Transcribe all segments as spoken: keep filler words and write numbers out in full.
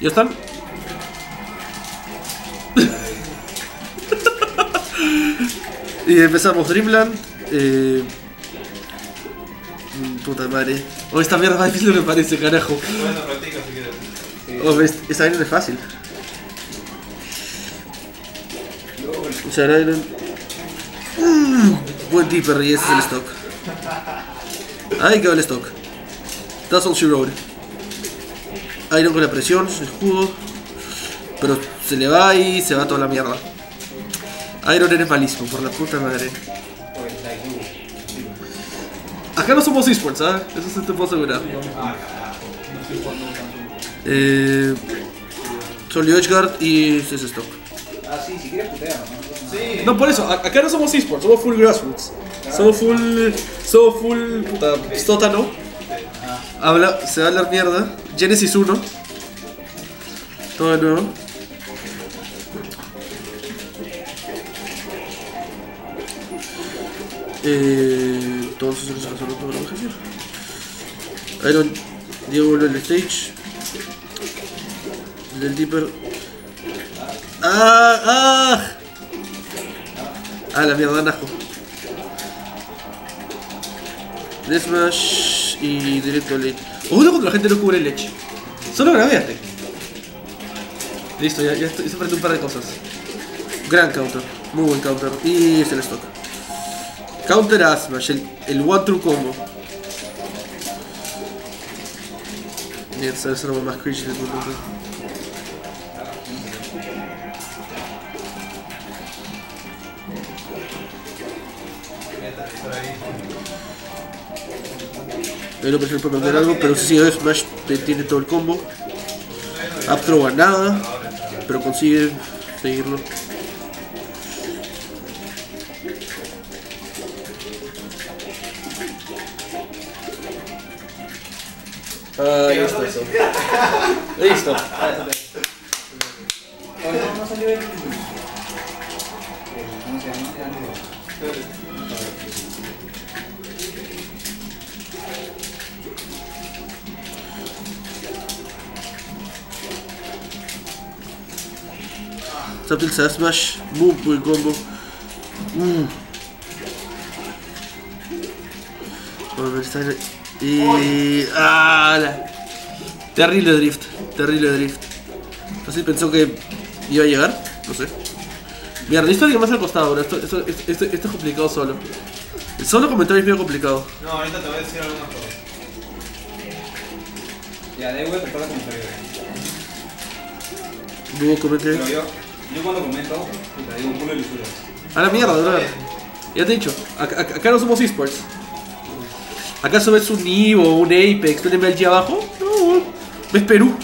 ¿Ya están? Y empezamos Dreamland. Eh... Puta madre. Oh, esta mierda más difícil me parece, carajo. Bueno, practica si quieres. Sí. Oh, ves, esa Iron es fácil. O sea, Iron... Uh, buen tipper, y ese es el stock. Ahí quedó el stock. That's all she wrote. Iron con la presión, su escudo. Pero se le va y se va toda la mierda. Iron, eres malísimo, por la puta madre. Acá no somos esports, ¿ah? ¿Eh? Eso sí te puedo asegurar. Eh... Solo Edgeguard y ese stock. Ah, sí, si quieres putear, ¿no? Sí. No, por eso, acá no somos esports, somos full grassroots. Somos full... Somos full... puta... sótano. Habla... se va a hablar mierda. Genesis uno. Todo de nuevo. Eh, todos esos que se resuelven para la Iron, Diego vuelve al stage. El del Dipper. ¡Ah! ¡Ah! ¡Ah, la mierda, najo! Smash y directo al edge. ¡Oh, no, cuando la gente no cubre el edge! Solo graveate. Listo, ya, ya estoy, se prende un par de cosas. Gran counter, muy buen counter. Y se les toca. Counter a Smash, el, el One True Combo. Bien, esa es la más cringe del mundo. Yo lo prefiero para perder algo, pero si sigue Smash tiene todo el combo. Upthrow a nada, pero consigue seguirlo. Ah, listo eso. Listo. No salió el... ¿Cómo se llama? Subtil Side Smash, muy buen combo. Mm. Bueno, está en el... Y... ¡Ah! La... Terrible drift, terrible drift. Así pensó que iba a llegar, no sé. Mierda, esto alguien más al costado ahora, esto, esto, esto, esto, esto es complicado solo. El solo comentario es medio complicado. No, ahorita te voy a decir algunas cosas. Ya, de ahí voy a preparar comentario. ¿Dúo comentario? Yo, yo cuando comento, te digo un culo de lisuras. A la mierda, de verdad. Ya te he dicho, acá, acá no somos esports. ¿Acaso ves un Evo, un Apex, un M L G abajo? No, ves Perú.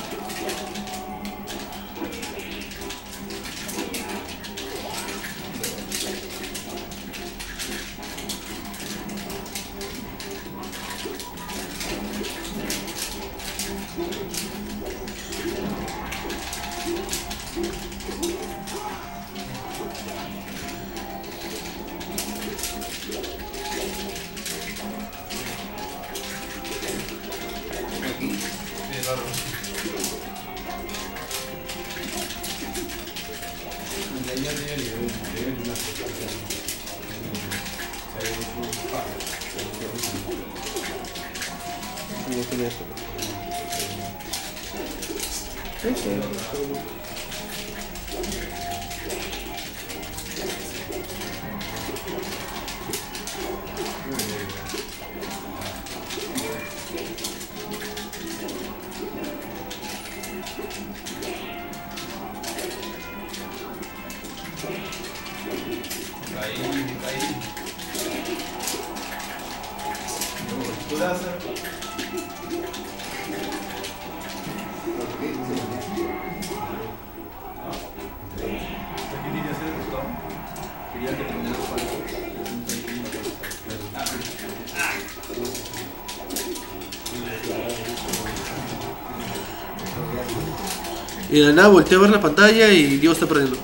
Y de nada volteé a ver la pantalla y Dios está perdiendo.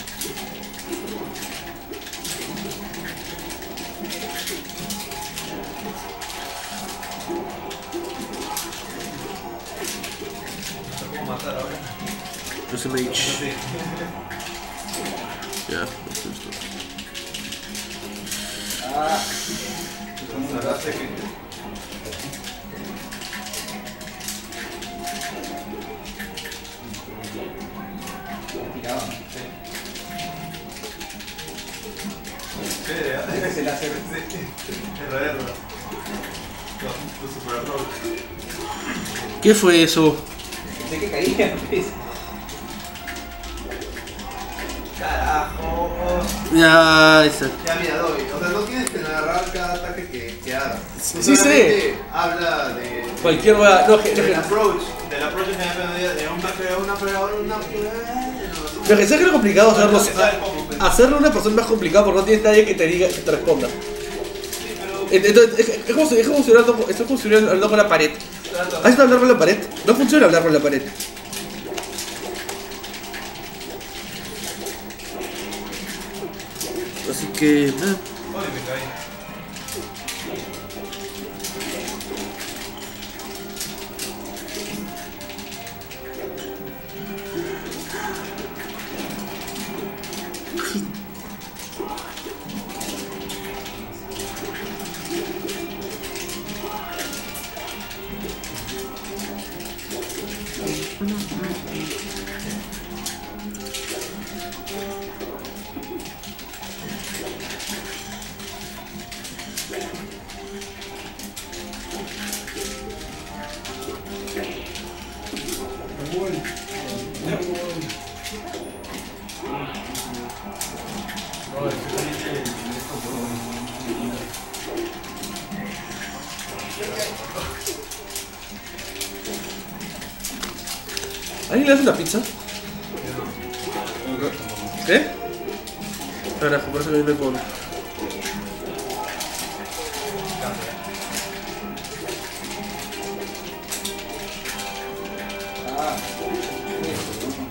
Matar There's a leech. Yeah, that's good stuff. Ah, that's a good one. Se la hace ver. ¿Qué fue eso? Pensé que caía. Carajo. Ya, exacto. Ya, mira, Dobby. O sea, no tienes que agarrar cada ataque que, que hagas. Sí, sí. Habla de. Cualquier. De, va, no, de, no, del no, approach. Del approach de la de un pegado, una pegada, una pegada. Lo que sea que lo complicado hacerlo, hacerlo una persona más complicada porque no tienes nadie que te diga, que te responda. Entonces, es como, es como si estoy funcionando hablando con la pared. ¿Has estado hablando con la pared? No funciona hablar con la pared. Así que... Eh. ¿Alguien le hace una pizza? ¿Qué? Carajo, por eso me viene con... Ah,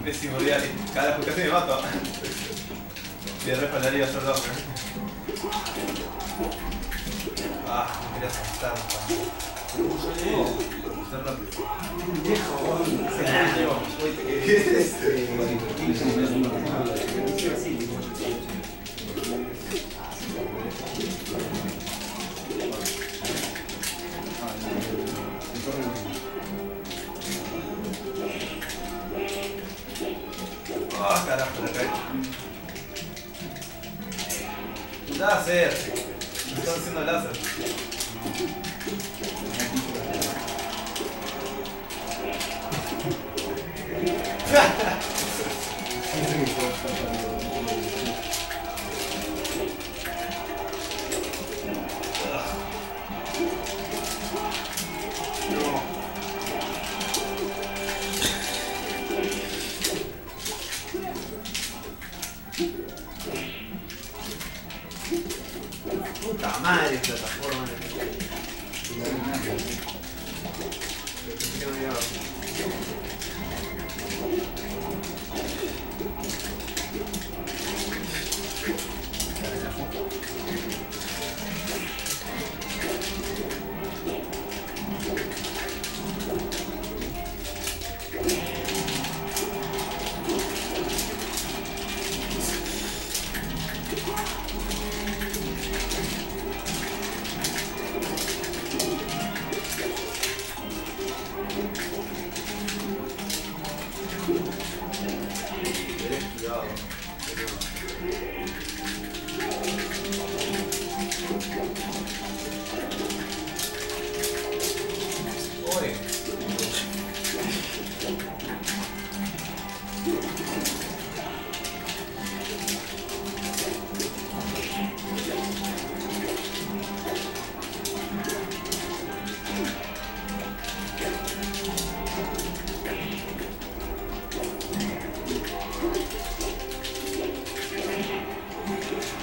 pésimo diario. Carajo, casi me mato. Voy a respaldaría a soldado. Ah, me quería saltar. Está rápido. Viejo, se me llevó. ¿Qué es este? Ah, carajo, la caí. Láser. Me están haciendo láser. Puta madre, plataforma. Thank you.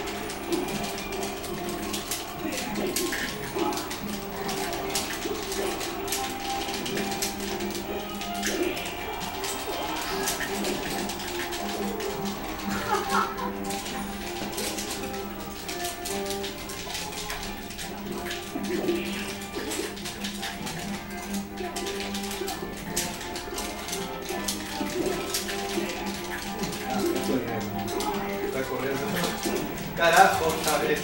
carajo otra vez.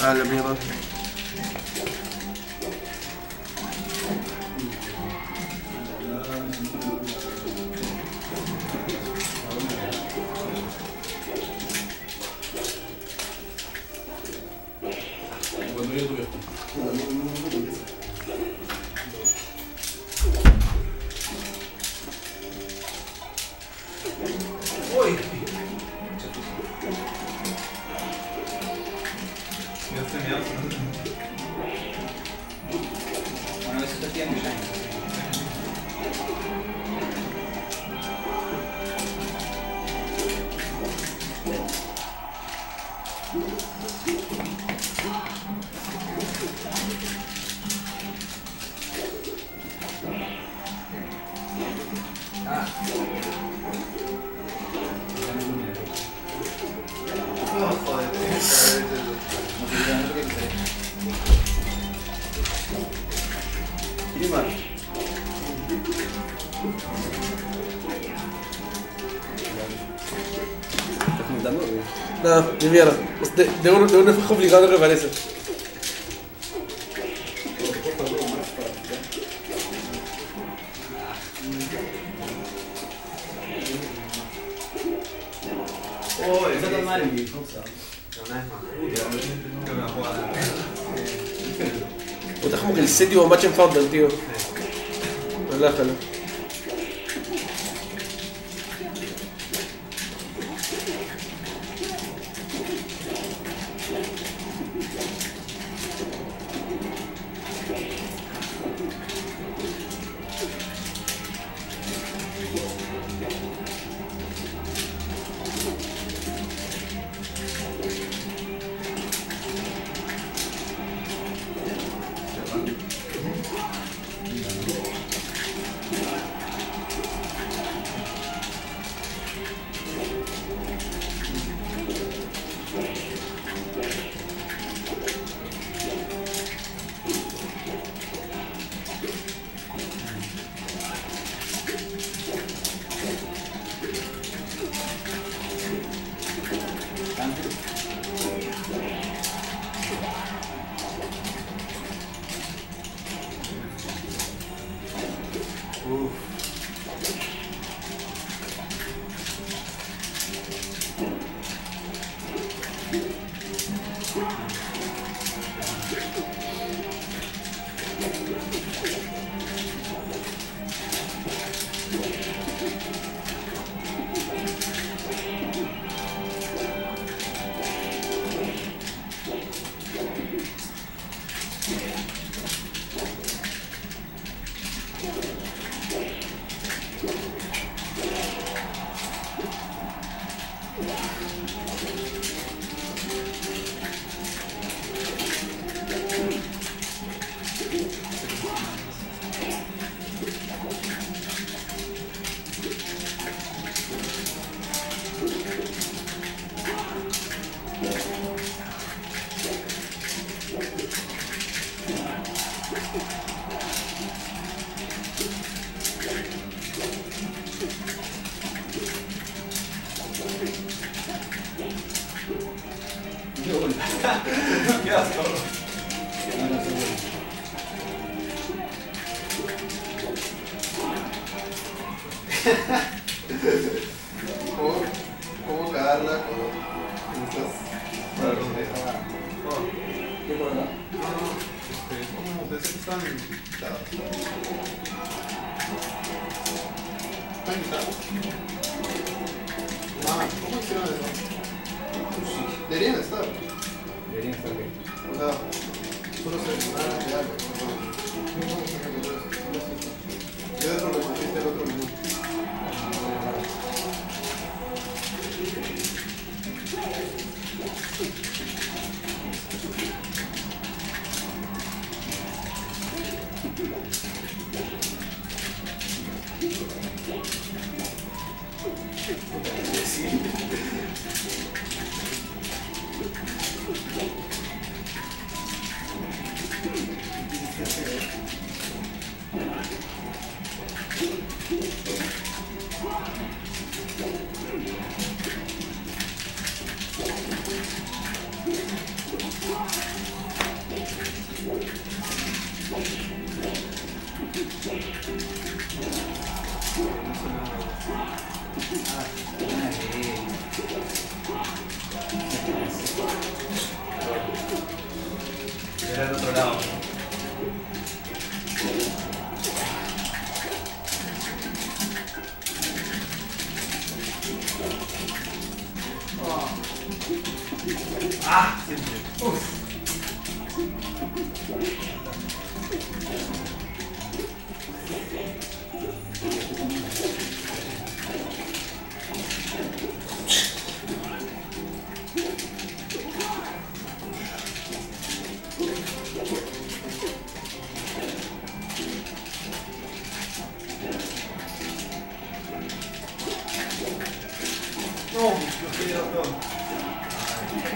Ah, la mierda. Nada, de mierda. De, de, uno, de uno es más complicado de lo que parece. Puta, es como que el séptimo match en Fountain, tío. Relájalo. Uf. Qué asco. ¿Cómo, cómo cagarla con estas para ¿qué por acá? No, no, no. Pensé que estaban quitadas. ¿Están quitadas? Ah, ¿cómo hicieron eso? Deberían estar. Deberían estar bien. O sea, solo seleccionaron de algo. Yo dentro lo pusiste el otro menú. Era del otro lado. Oh. Ah, siempre. Uf. No, lo que yo no. Ah,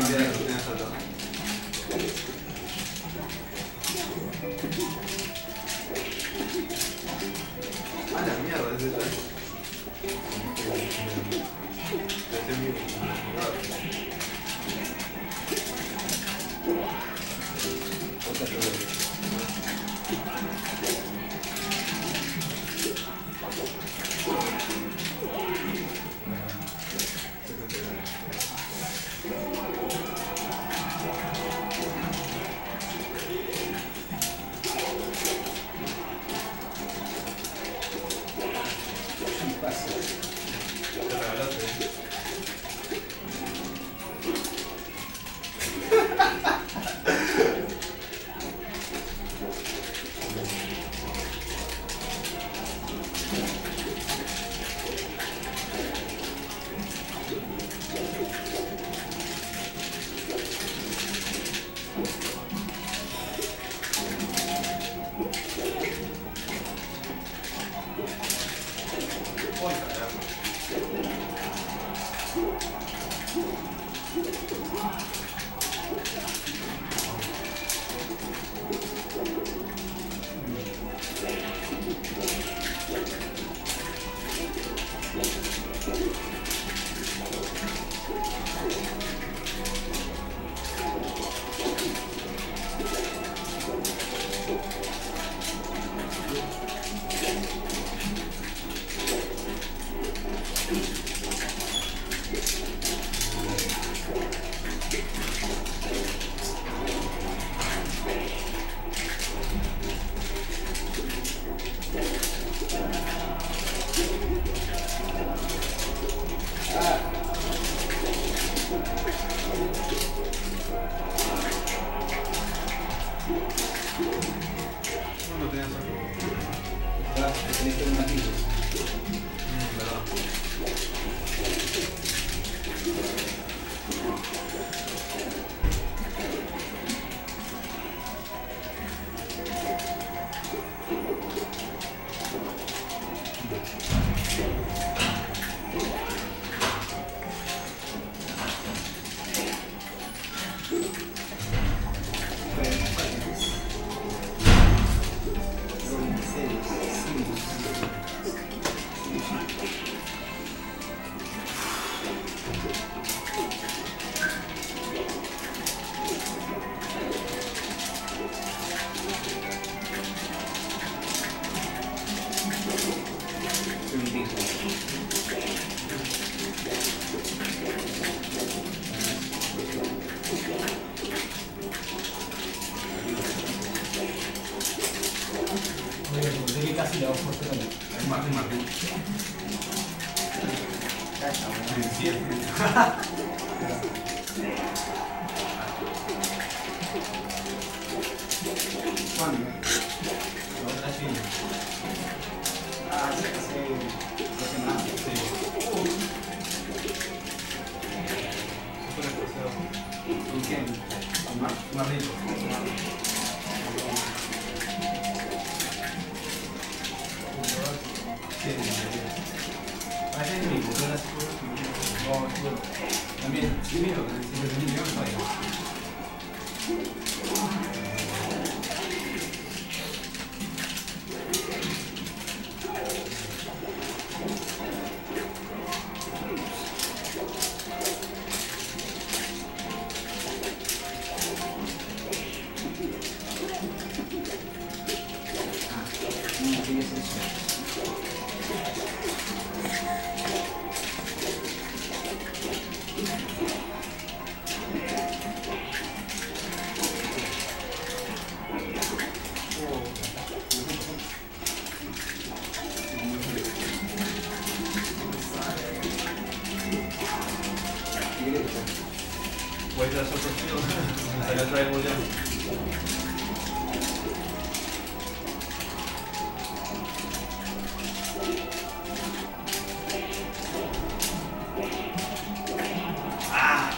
sí. Gracias. casi le hago fuerte la mano. Es más, es más. ¿Cuándo? La otra china. Ah, hace dos semanas. Sí. ¿Con quién? Con Mar Marrito. Sí, parece que mi cultura es puro. No, seguro. También, sí, miro, pero si me viene yo, no hay. Ah, sí, eso es. Voy a dar sorpresivo, allá traemos ya. ¡Ah!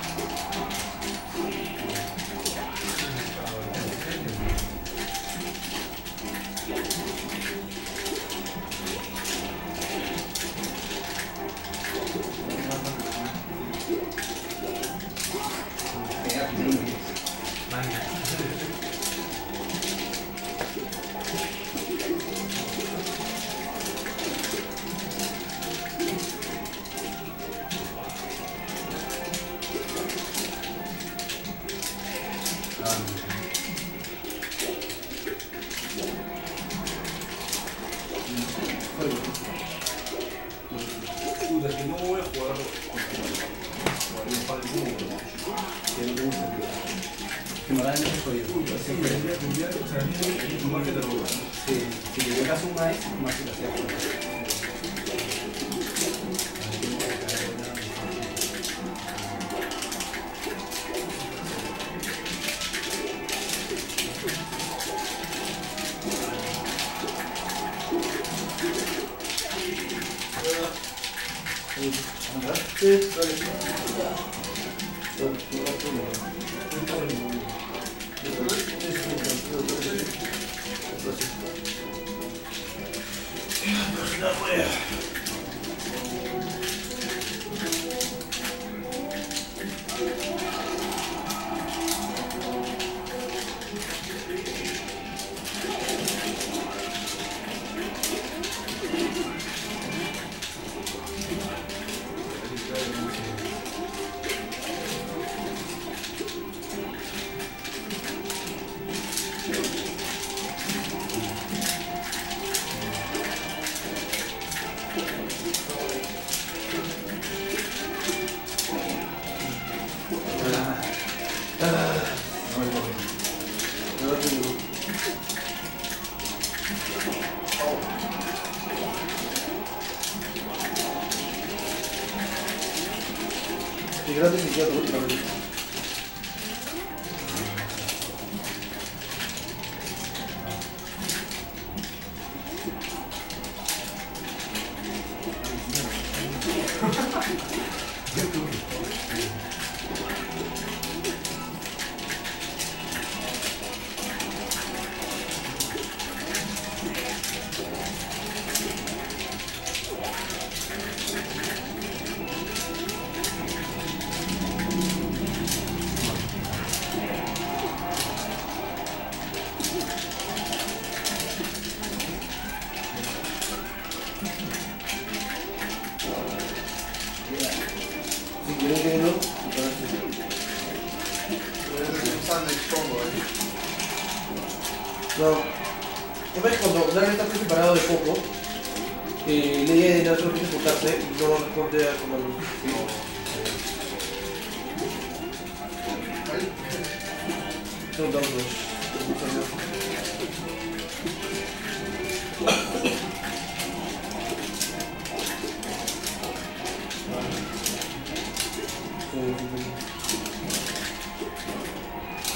Don't do it.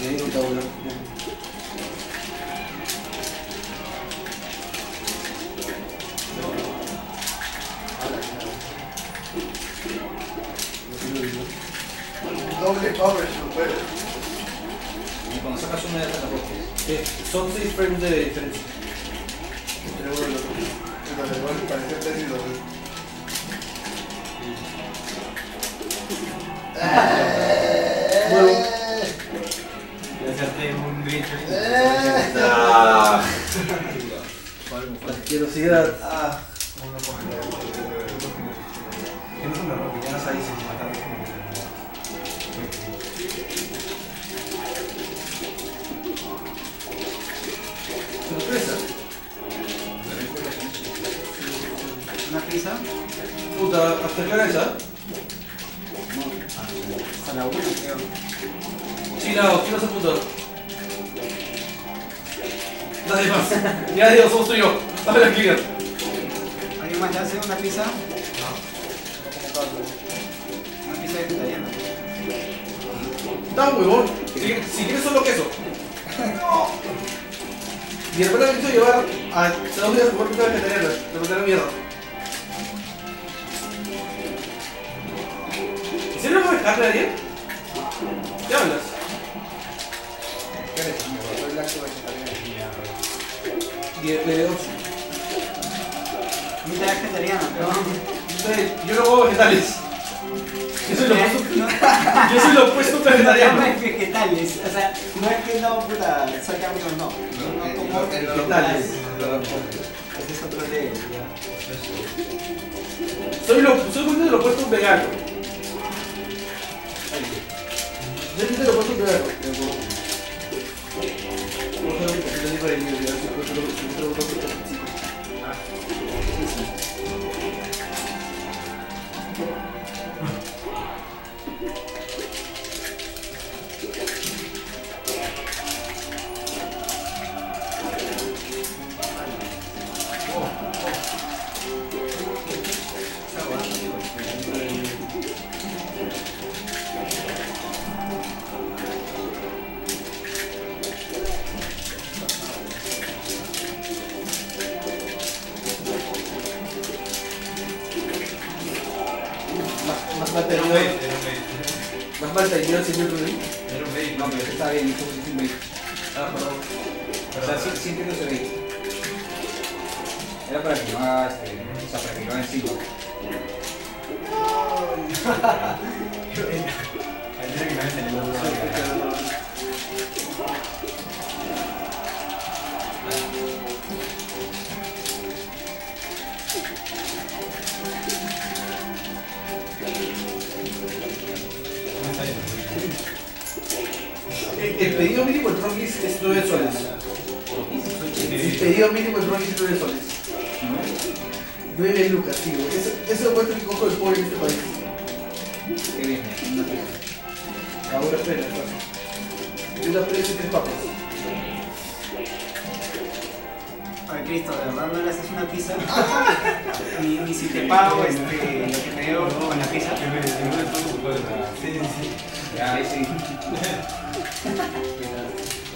여기 여기다 올려. Dobry power super. Iban, sacas una de estas porque son seis frames de diferencia. Pero bueno, pero igual parece perdido. La curiosidad. Ah, una cojera. Tienes una roquilla ahí sin matar. ¿Sorpresa? ¿Una pizza? Puta, ¿hasta esa? No, a la una, creo. Chilao, ¿qué pasa, puta? Nadie más. Ya digo, somos tú y yo. Dame la clear. ¿Alguien más le hace una pizza? No. Una pizza vegetariana. Da huevón, si, si quieres solo queso. No. Y después la quiso llevar a Estados Unidos a comer pizza vegetariana, te mandaron mierda. ¿En serio no puedes dejarle a alguien? ¿Qué hablas? ¿Qué eres? Me voy a lacto vegetariana. Le doy ocho. Mira, es vegetariana, pero... Yo no como vegetales. Yo soy lo opuesto a vegetariano. No es vegetales, o sea, no es que no, puta, soy carnívoro, no. No, no como vegetales. Ese es otro leo, ya. Soy lo soy lo opuesto a un vegano. Yo soy lo opuesto a un vegano. No sé, yo soy para el niño, yo soy lo opuesto a el pedido mínimo de Tronquis es nueve soles. El pedido mínimo de Tronquis es nueve soles. nueve lucas, tío. Ese es el cuento que cojo el pobre en este país. Qué bien, una pena. Ahora espera, pena. Una pena y tres papas. Ay, Cristo, de verdad no le haces una pizza. ni, ni si te pago este, lo que me dio con la pizza. Sí, sí. Ya, ahí sí. Ya.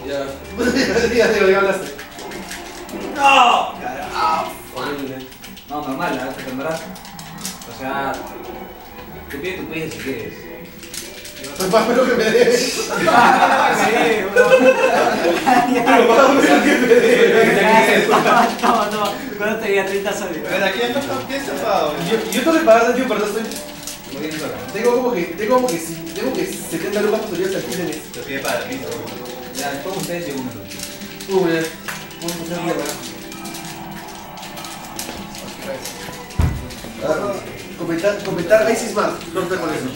Ya te lo regalaste. ¡No! ¡Carajo! Horrible. No, normal, la te tendrás. O sea, te pide tu pizza si quieres. Pues más menos que me des. Sí, pero más menos que me des. No, no, no te diría treinta soles. Pero aquí hay tantas piezas, Pau. Yo te lo he pagado, tío, pero estoy... Tengo como que, tengo como que, tengo que setenta lucas tutoriales al fin de mes. Te pide para ti. Ya, después ustedes llegó uno. Uh, ya. Vamos a empezar mierda. Comentar, comentar, Isis más. No está con eso.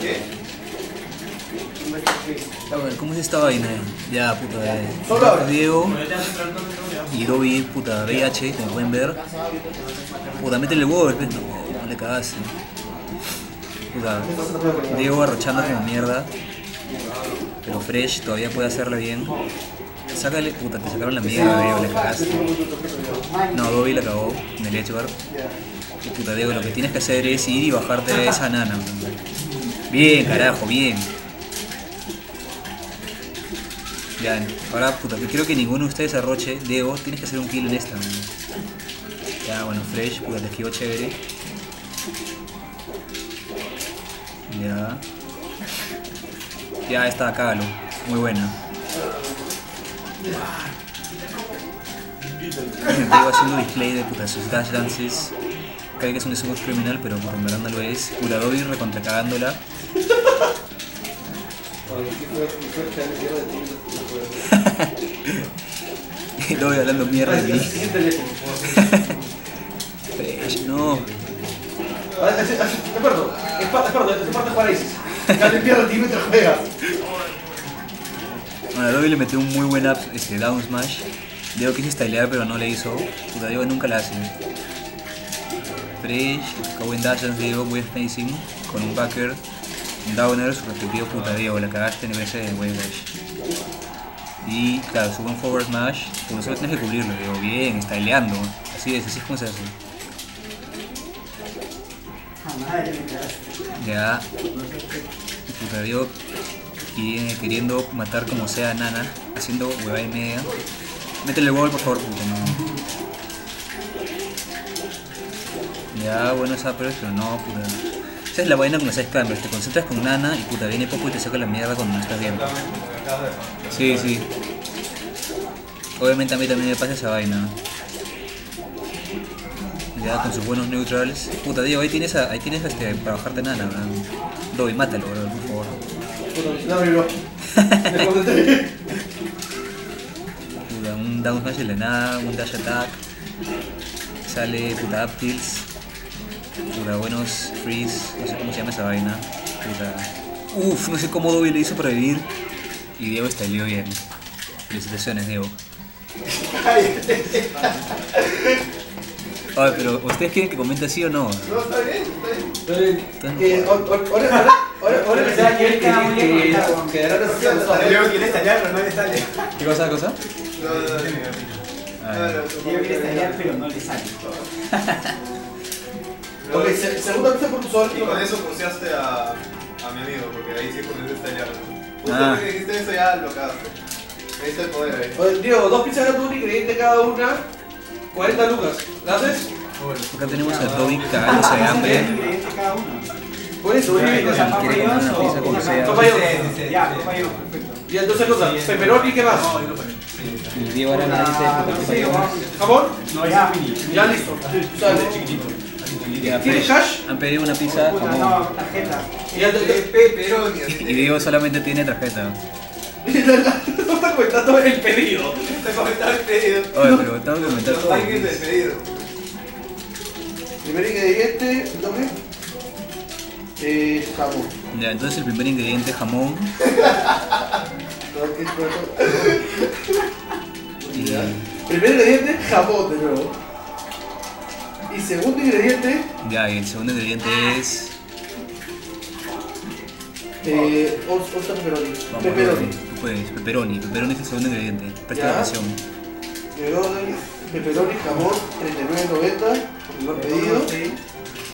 ¿Qué? ¿Cómo es esta vaina? Ya, puta, eh. Solo Diego y Dobby, puta, V I H, te pueden ver. Puta, métele el huevo, no le cagaste. Puta, Diego arrochando como mierda. Pero Fresh todavía puede hacerle bien. Sácale, puta, te sacaron la mierda, Diego, le cagaste. No, Dobby la cagó, me le he hecho ver. Y puta, Diego, lo que tienes que hacer es ir y bajarte de esa nana. Bien, carajo, bien. Ya, ahora puta, que creo que ninguno de ustedes arroche. Diego, tienes que hacer un kill en esta, man. Ya, bueno, Fresh, puta, te esquivo chévere. Ya. Ya está, cágalo. Muy buena. Diego haciendo display de puta sus dash dances. Creo que es un desuso criminal, pero por verdad no lo es. Pura Dobby recontracagándola. Lo voy hablando mierda de mí. Fresh, no. Esparto, Esparto, Esparto Juárez. Dale mierda a ti mientras juegas. Bueno, Dobby le metió un muy buen up, este down smash. Diego quise stylear, pero no le hizo. Puta, Diego nunca la hace. Fresh, acabó en dash, Diego, buen facing. Con un backer. Downer, su respectivo puta Diego, la cagaste en vez de wave dash. Y claro, su buen forward smash, pero solo tienes que cubrirlo, Diego, bien, styleando. Así es, así es como se hace. Ya, puta Diego queriendo matar como sea a Nana, haciendo hueva y media. Métele wall por favor, puta, no. Ya, bueno, esa pero no, puta. Esa es la vaina con los scamers, te concentras con Nana y puta, viene poco y te saca la mierda cuando no estás viendo. Sí, sí. Obviamente a mí también me pasa esa vaina. Ya, con sus buenos neutrals. Puta, Diego, ahí tienes a, ahí tienes a este, para bajarte Nana, ¿verdad? Dobby, mátalo, ¿verdad? Por favor. Puta, puta, un down smash de la nada, un dash attack. Sale, puta, up tilts. Puta, buenos freeze, no sé cómo se llama esa vaina. Puta. Uff, no sé cómo Dobby le hizo para vivir. Y Diego estaleó bien. Felicitaciones, Diego. A ver, pero ¿ustedes quieren que comente así o no? No, está bien, está bien. Está bien. Ahora que se va a querer que de la recepción Diego quiere estallar, pero no le sale. ¿Qué cosa, la cosa? No, no, no. Diego quiere estallar, pero no le sale. Ok, segunda vez por tu suerte. Y con eso pulseaste a, a mi amigo, porque ahí sí pudiste estallar. Justo que hiciste eso ya lo cagaste. Me hizo el poder ahí. Oye, Diego, dos pizzas de un ingrediente cada una, cuarenta lucas. ¿La haces? Acá tenemos a Dobby cagándose de hambre. Por eso, un ingrediente. Toma yo. Ya, toma yo, perfecto. Y entonces, cosa, pepperoni, ¿qué más? El Diego ahora me dice pepperoni. ¿Jamón? No, ya, ya listo. Sale, chiquitito. ¿Tienes cash? Han pedido una pizza. Puta, no, tarjeta. Y Diego solamente tiene tarjeta. No está comentando el pedido. Está comentando el pedido. Oye, pero estamos comentando todo. Hay que ir pedido. Primer ingrediente, ¿dónde? Eh, jamón. Ya, entonces el primer ingrediente es jamón. Primer ingrediente, jamón de nuevo. Y segundo ingrediente. Ya, y el segundo ingrediente es. Eh. Osta pepperoni. Pepperoni. Tú puedes, pepperoni. Pepperoni es el segundo ingrediente. Presta atención. Pepperoni, jamón, treinta y nueve noventa. Lo han pedido.